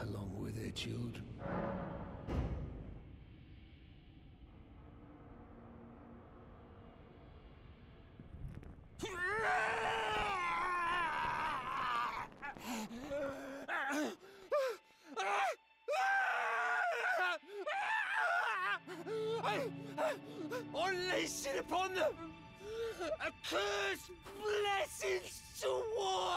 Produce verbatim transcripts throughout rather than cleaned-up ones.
Along with their children. I unleashed it upon them! A curse blessings to war!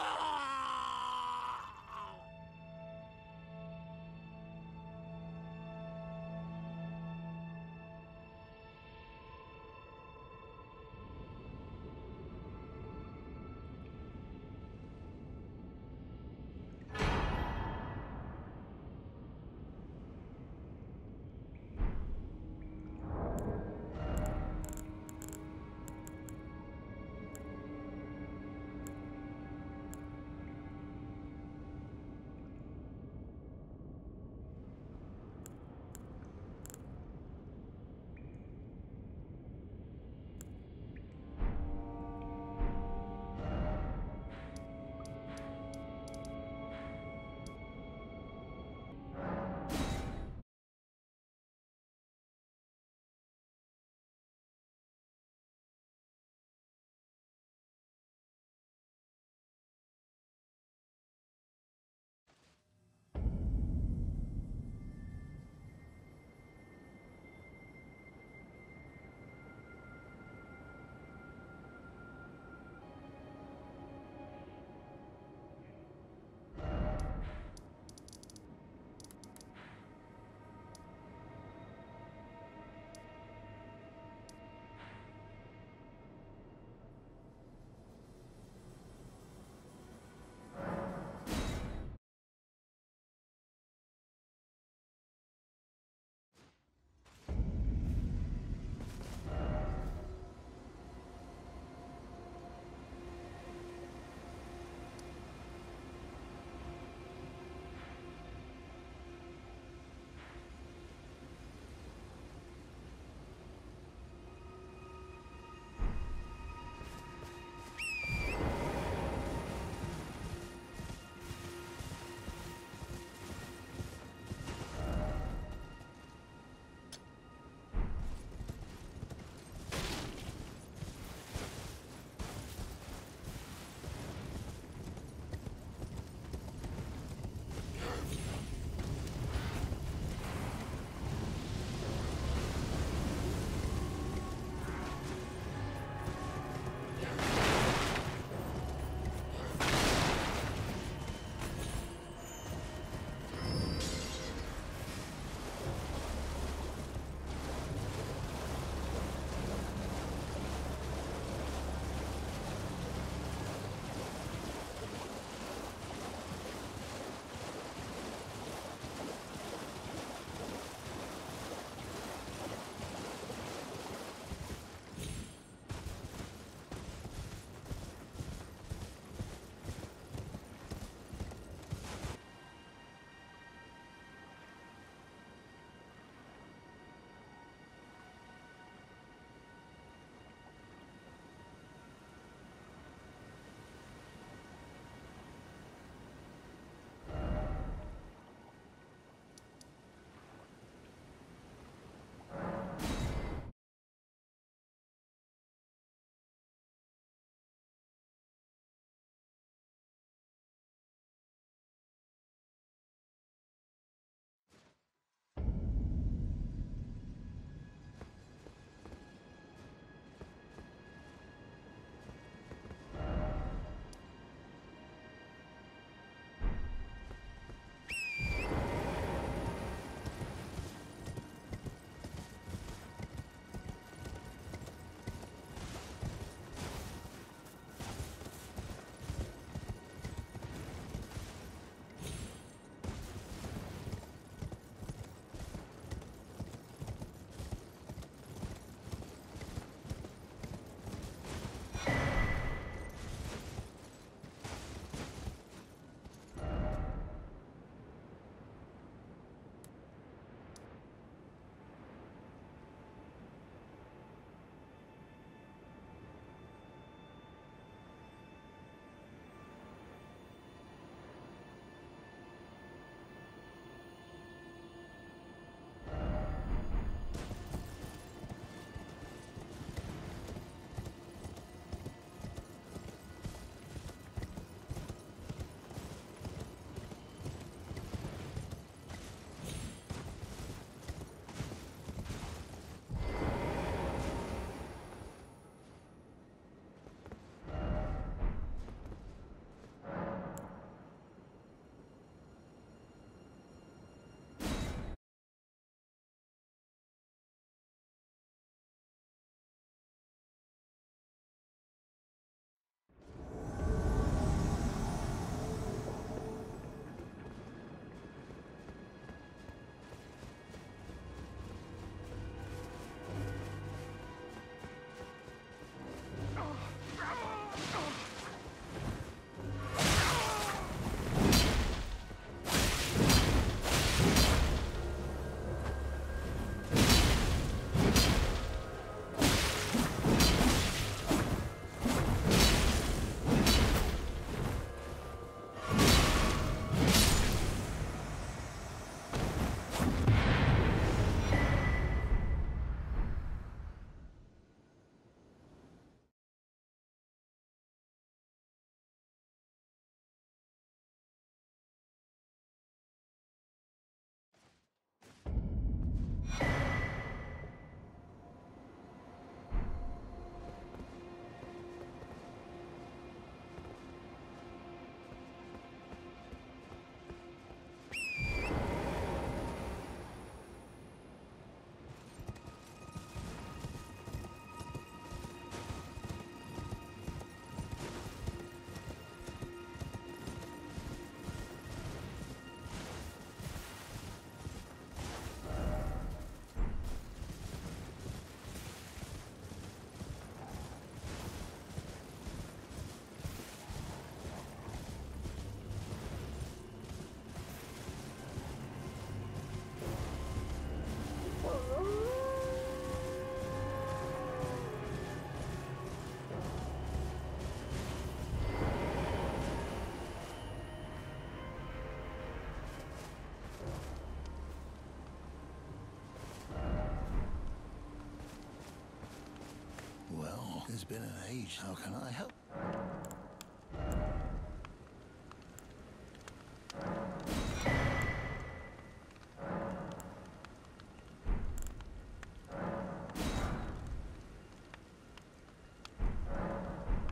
It's been an age. How can I help?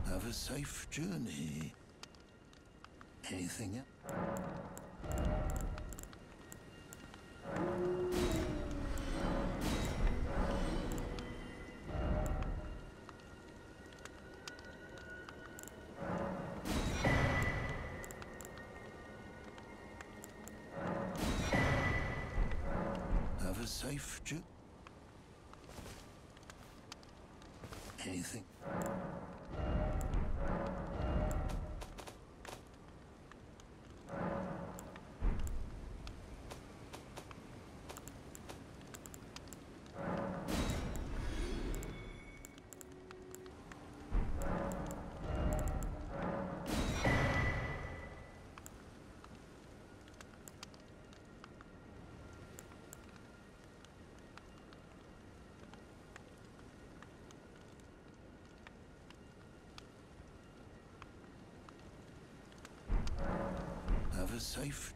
Have a safe journey. Anything else? Safe ju anything. Safe.